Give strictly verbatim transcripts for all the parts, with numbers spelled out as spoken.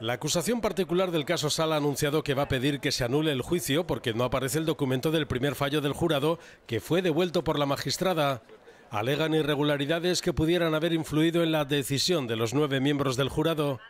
La acusación particular del caso Sala ha anunciado que va a pedir que se anule el juicio porque no aparece el documento del primer fallo del jurado que fue devuelto por la magistrada. Alegan irregularidades que pudieran haber influido en la decisión de los nueve miembros del jurado.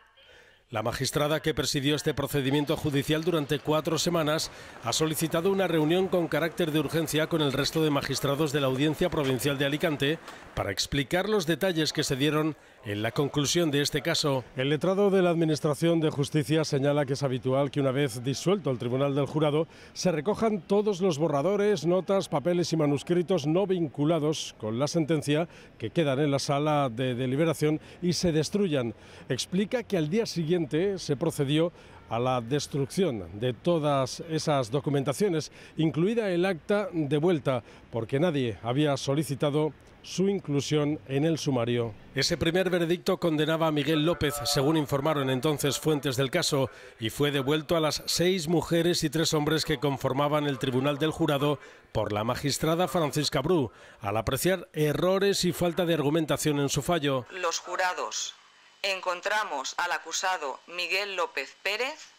La magistrada que presidió este procedimiento judicial durante cuatro semanas ha solicitado una reunión con carácter de urgencia con el resto de magistrados de la Audiencia Provincial de Alicante para explicar los detalles que se dieron en la conclusión de este caso. El letrado de la Administración de Justicia señala que es habitual que una vez disuelto el Tribunal del Jurado se recojan todos los borradores, notas, papeles y manuscritos no vinculados con la sentencia que quedan en la sala de deliberación y se destruyan. Explica que al día siguiente se procedió a la destrucción de todas esas documentaciones, incluida el acta de vuelta, porque nadie había solicitado su inclusión en el sumario. Ese primer veredicto condenaba a Miguel López, según informaron entonces fuentes del caso, y fue devuelto a las seis mujeres y tres hombres que conformaban el tribunal del jurado por la magistrada Francisca Bru, al apreciar errores y falta de argumentación en su fallo. Los jurados encontramos al acusado Miguel López Pérez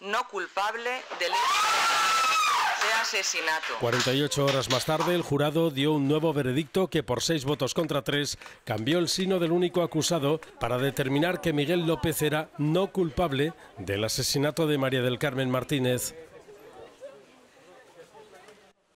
no culpable del hecho de asesinato. cuarenta y ocho horas más tarde, el jurado dio un nuevo veredicto que por seis votos contra tres cambió el sino del único acusado para determinar que Miguel López era no culpable del asesinato de María del Carmen Martínez.